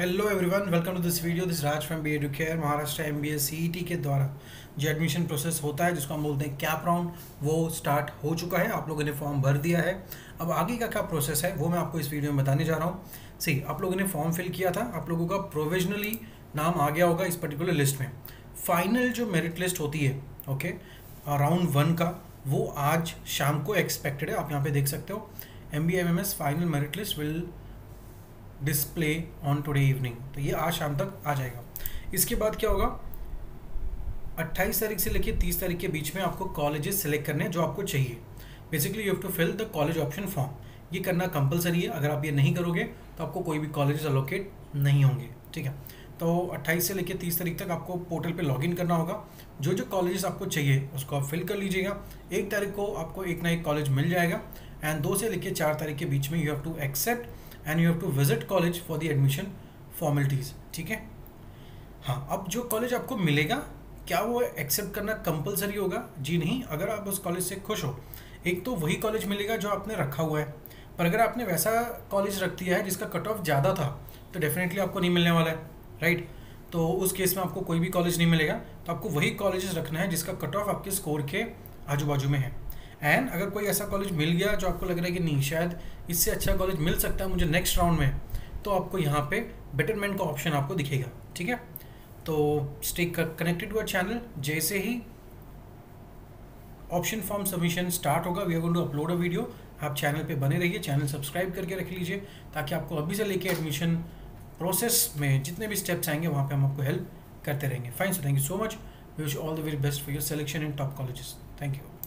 Hello everyone, welcome to this video. This Raj from MB edu care. Maharashtra MBA CET के द्वारा जो admission process होता है, जिसको हम बोलते हैं कैप राउंड, वो स्टार्ट हो चुका है। आप लोगों ने फॉर्म भर दिया है। अब आगे का क्या प्रोसेस है वो मैं आपको इस वीडियो में बताने जा रहा हूँ। सी, आप लोगों ने फॉर्म फिल किया था, आप लोगों का प्रोविजनली नाम आ गया होगा इस पर्टिकुलर लिस्ट में। फाइनल जो मेरिट लिस्ट होती है, ओके, राउंड वन का, वो आज शाम को एक्सपेक्टेड है। आप यहाँ पर देख सकते हो MB MMS final merit list will display on today evening. तो ये आज शाम तक आ जाएगा। इसके बाद क्या होगा, 28 तारीख से लेकर 30 तारीख के बीच में आपको कॉलेजेस सेलेक्ट करने हैं जो आपको चाहिए। Basically you have to fill the college option form. ये करना कंपलसरी है। अगर आप ये नहीं करोगे तो आपको कोई भी कॉलेजेस अलोकेट नहीं होंगे। ठीक है, तो 28 से लेकर 30 तारीख तक आपको पोर्टल पे लॉगिन करना होगा। जो जो कॉलेजेस आपको चाहिए उसको आप फिल कर लीजिएगा। 1 तारीख को आपको एक ना एक कॉलेज मिल जाएगा। एंड 2 से लेकर 4 तारीख के बीच में you have to accept and you have to visit college for the admission formalities. ठीक है, हाँ, अब जो कॉलेज आपको मिलेगा क्या वो एक्सेप्ट करना कंपलसरी होगा? जी नहीं। अगर आप उस कॉलेज से खुश हो, एक तो वही कॉलेज मिलेगा जो आपने रखा हुआ है। पर अगर आपने वैसा कॉलेज रख दिया है जिसका कट ऑफ ज़्यादा था तो डेफिनेटली आपको नहीं मिलने वाला है, राइट? तो उस केस में आपको कोई भी कॉलेज नहीं मिलेगा। तो आपको वही कॉलेजेस रखना है जिसका कट ऑफ आपके स्कोर के आजू बाजू में है। एंड अगर कोई ऐसा कॉलेज मिल गया जो आपको लग रहा है कि नहीं, शायद इससे अच्छा कॉलेज मिल सकता है मुझे नेक्स्ट राउंड में, तो आपको यहाँ पे बेटरमेंट का ऑप्शन आपको दिखेगा। ठीक है, तो stay connected to our channel. जैसे ही ऑप्शन फॉर्म सबमिशन स्टार्ट होगा, we are going to upload a video. आप चैनल पे बने रहिए। चैनल सब्सक्राइब करके रख लीजिए ताकि आपको अभी से लेके एडमिशन प्रोसेस में जितने भी स्टेप्स आएंगे वहाँ पर हम आपको हेल्प करते रहेंगे। Fine, so thank you so much. We wish all the very best for your selection in top colleges. Thank you.